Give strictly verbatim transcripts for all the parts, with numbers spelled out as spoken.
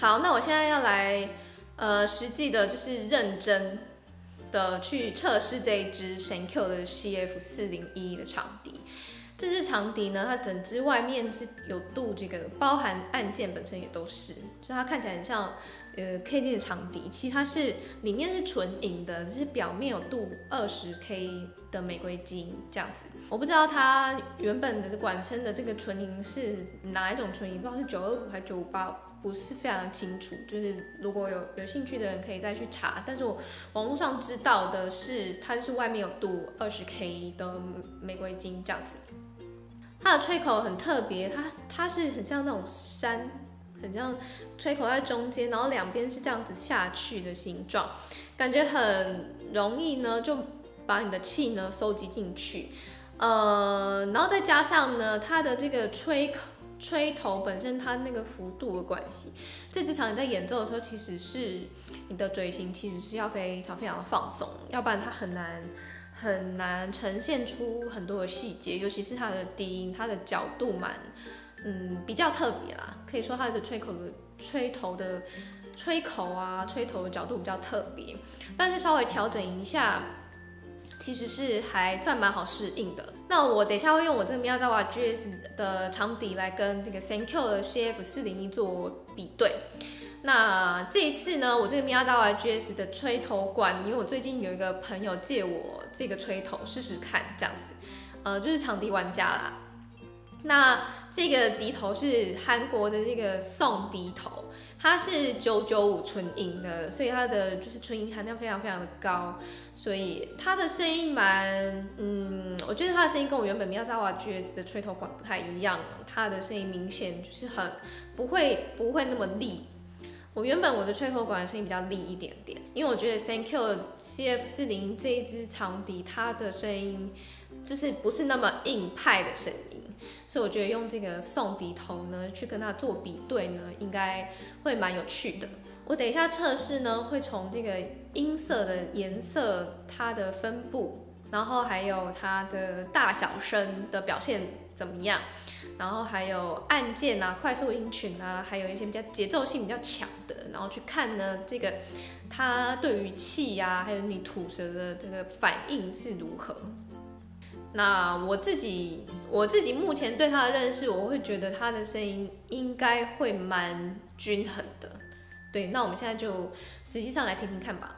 好，那我现在要来呃实际的，就是认真的去测试这一支 San Q 的 C F 四零一的长笛。这支长笛呢，它整支外面是有镀这个，包含按键本身也都是，就它看起来很像呃 K D 的长笛，其实它是里面是纯银的，就是表面有镀 二十K 的玫瑰金这样子。我不知道它原本的管身的这个纯银是哪一种纯银，不知道是九二五还是九五八，不是非常清楚。就是如果有有兴趣的人可以再去查，但是我网络上知道的是，它就是外面有镀 二十K 的玫瑰金这样子。 它的吹口很特别，它它是很像那种山，很像吹口在中间，然后两边是这样子下去的形状，感觉很容易呢，就把你的气呢收集进去，呃，然后再加上呢它的这个吹口吹头本身它那个幅度的关系，这支长笛在演奏的时候，其实是你的嘴型其实是要非常非常的放松，要不然它很难。 很难呈现出很多的细节，尤其是它的低音，它的角度蛮，嗯，比较特别啦。可以说它的吹口的吹头的吹口啊，吹头的角度比较特别，但是稍微调整一下，其实是还算蛮好适应的。那我等一下会用我这个 Miyazawa G S 的长笛来跟这个 San Q 的 C F 四零一做比对。 那这一次呢，我这个 Miyazawa G S 的吹头管，因为我最近有一个朋友借我这个吹头试试看，这样子，呃，就是长笛玩家啦。那这个笛头是韩国的这个宋笛头，它是九九五纯银的，所以它的就是纯银含量非常非常的高，所以它的声音蛮，嗯，我觉得它的声音跟我原本 Miyazawa G S 的吹头管不太一样，它的声音明显就是很不会不会那么利。 我原本我的吹头管的声音比较利一点点，因为我觉得 San Q C F 四零这一支长笛，它的声音就是不是那么硬派的声音，所以我觉得用这个宋笛头呢去跟它做比对呢，应该会蛮有趣的。我等一下测试呢，会从这个音色的颜色、它的分布，然后还有它的大小声的表现怎么样。 然后还有按键啊、快速音群啊，还有一些比较节奏性比较强的，然后去看呢，这个它对于气啊，还有你吐舌的这个反应是如何。那我自己我自己目前对它的认识，我会觉得它的声音应该会蛮均衡的。对，那我们现在就实际上来听听看吧。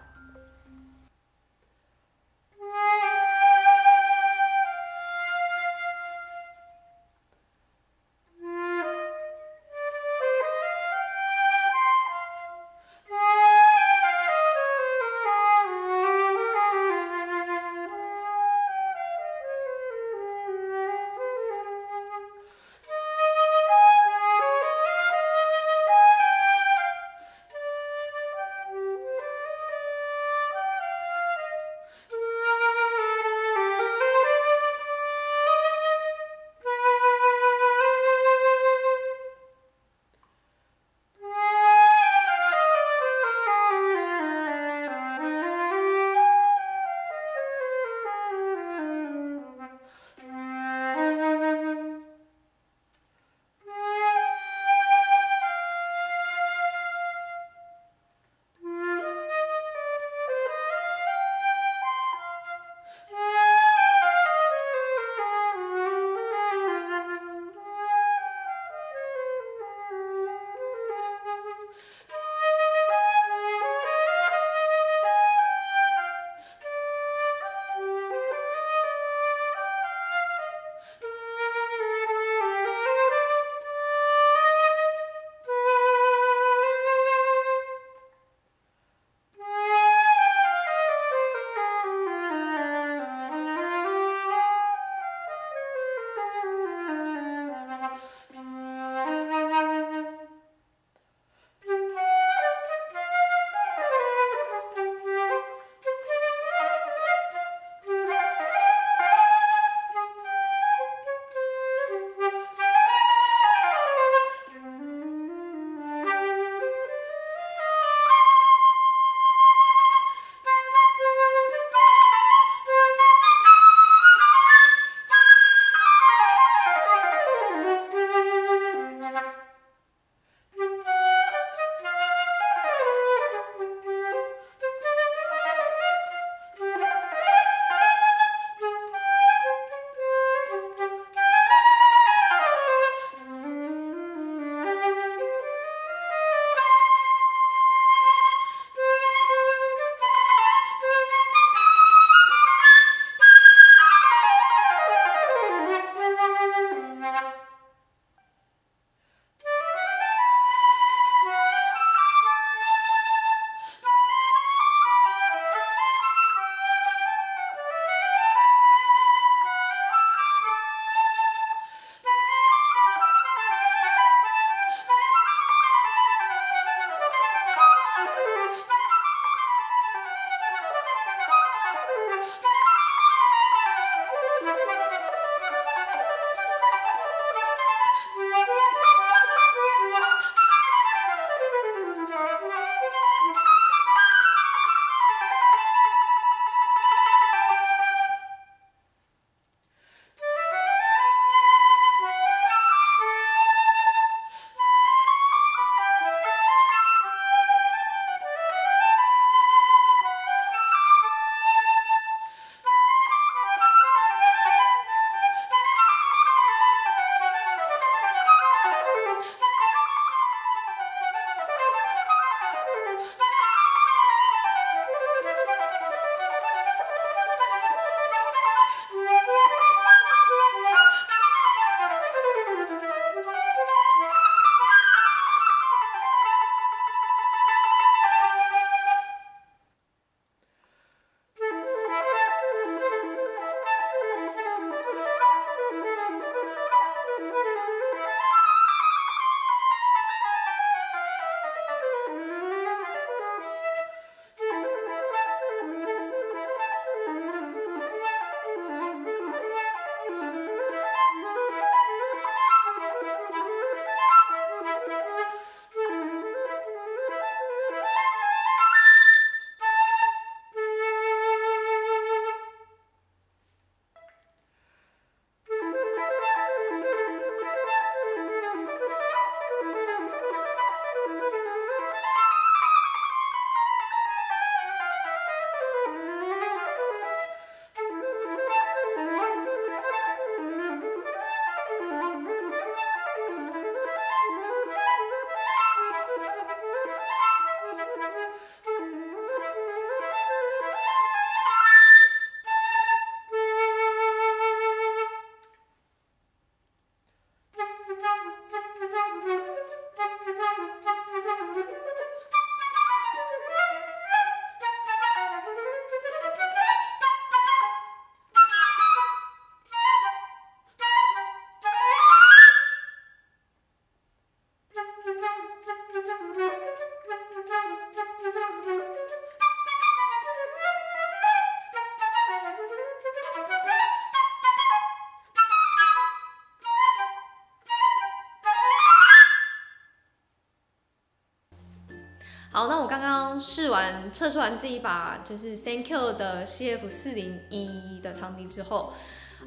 好，那我刚刚试完测出完自己把就是 San Q 的 C F 四零一的长笛之后，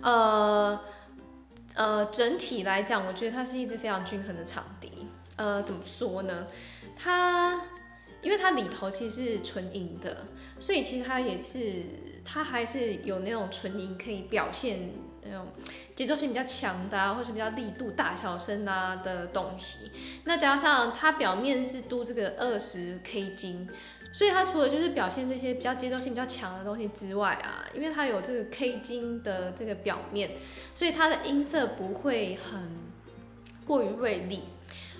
呃呃，整体来讲，我觉得它是一支非常均衡的长笛。呃，怎么说呢？它因为它里头其实是纯银的，所以其实它也是它还是有那种纯银可以表现那种节奏性比较强的啊，或是比较力度大小声啊的东西。那加上它表面是镀这个二十 K 金，所以它除了就是表现这些比较节奏性比较强的东西之外啊，因为它有这个 K 金的这个表面，所以它的音色不会很过于锐利，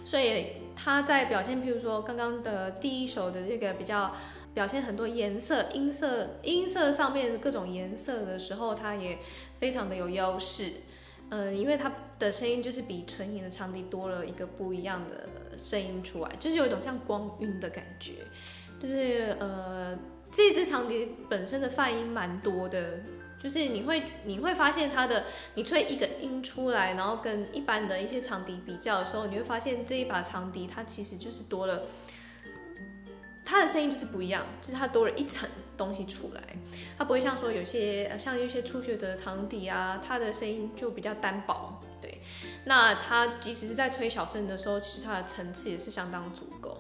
所以。 它在表现，譬如说刚刚的第一首的这个比较表现很多颜色、音色、音色上面各种颜色的时候，它也非常的有优势。嗯、呃，因为它的声音就是比纯银的长笛多了一个不一样的声音出来，就是有一种像光晕的感觉。就是呃，这支长笛本身的泛音蛮多的，就是你会你会发现它的，你吹一个音出来，然后跟一般的一些长笛比较的时候，你会发现这一把长笛它其实就是多了，它的声音就是不一样，就是它多了一层东西出来，它不会像说有些像一些初学者的长笛啊，它的声音就比较单薄，对。那它即使是在吹小声的时候，其实它的层次也是相当足够。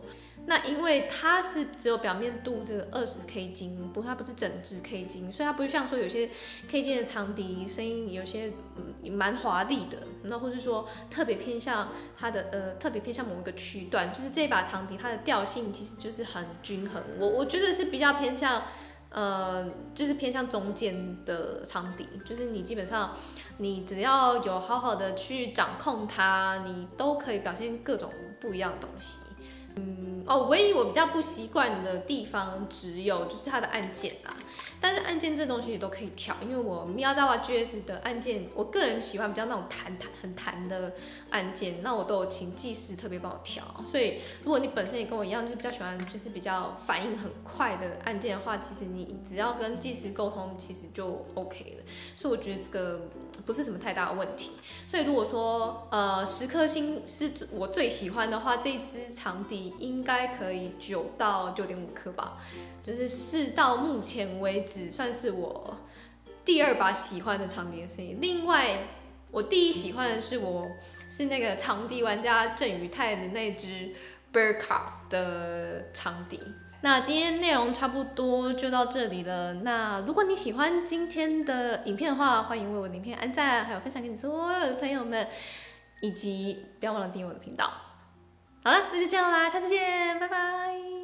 那因为它是只有表面镀这个二十 K 金，不，它不是整支 K 金，所以它不像说有些 K 金的长笛声音有些嗯蛮华丽的，那或是说特别偏向它的呃特别偏向某一个区段，就是这把长笛它的调性其实就是很均衡，我我觉得是比较偏向呃就是偏向中间的长笛，就是你基本上你只要有好好的去掌控它，你都可以表现各种不一样的东西。 嗯哦，唯一我比较不习惯的地方只有就是它的按键啦，但是按键这东西也都可以调，因为我 Miyazawa G S 的按键，我个人喜欢比较那种弹弹很弹的按键，那我都有请技师特别帮我调，所以如果你本身也跟我一样，就是比较喜欢就是比较反应很快的按键的话，其实你只要跟技师沟通，其实就 OK 了，所以我觉得这个不是什么太大的问题。所以如果说呃十颗星是我最喜欢的话，这一支长笛。 应该可以九到九点五颗吧，就是是到目前为止算是我第二把喜欢的长笛的声音。另外，我第一喜欢的是我是那个长笛玩家郑宇泰的那支 Berka 的长笛。那今天内容差不多就到这里了。那如果你喜欢今天的影片的话，欢迎为我的影片按赞，还有分享给你所有的朋友们，以及不要忘了订阅我的频道。 好了，那就这样啦，下次见，拜拜。